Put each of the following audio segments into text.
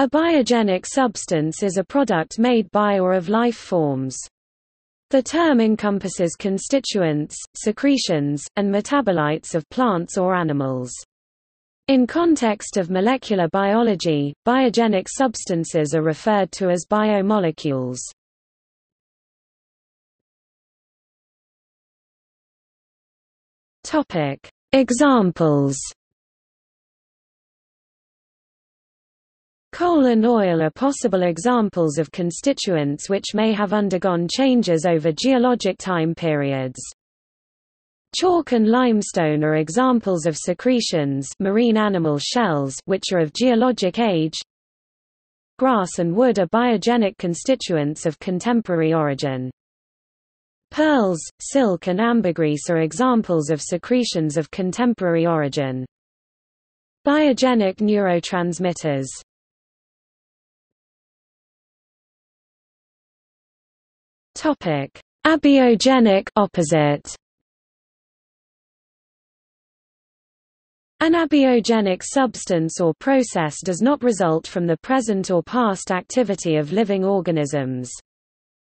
A biogenic substance is a product made by or of life forms. The term encompasses constituents, secretions, and metabolites of plants or animals. In context of molecular biology, biogenic substances are referred to as biomolecules. Examples: coal and oil are possible examples of constituents which may have undergone changes over geologic time periods. Chalk and limestone are examples of secretions, marine animal shells, which are of geologic age. Grass and wood are biogenic constituents of contemporary origin. Pearls, silk and ambergris are examples of secretions of contemporary origin. Biogenic neurotransmitters. Abiogenic opposite. An abiogenic substance or process does not result from the present or past activity of living organisms.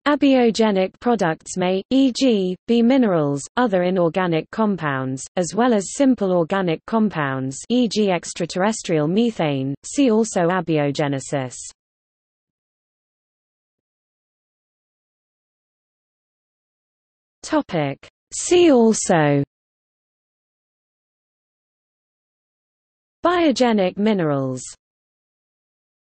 Abiogenic products may, e.g., be minerals, other inorganic compounds, as well as simple organic compounds, e.g., extraterrestrial methane. See also abiogenesis. See also: biogenic minerals.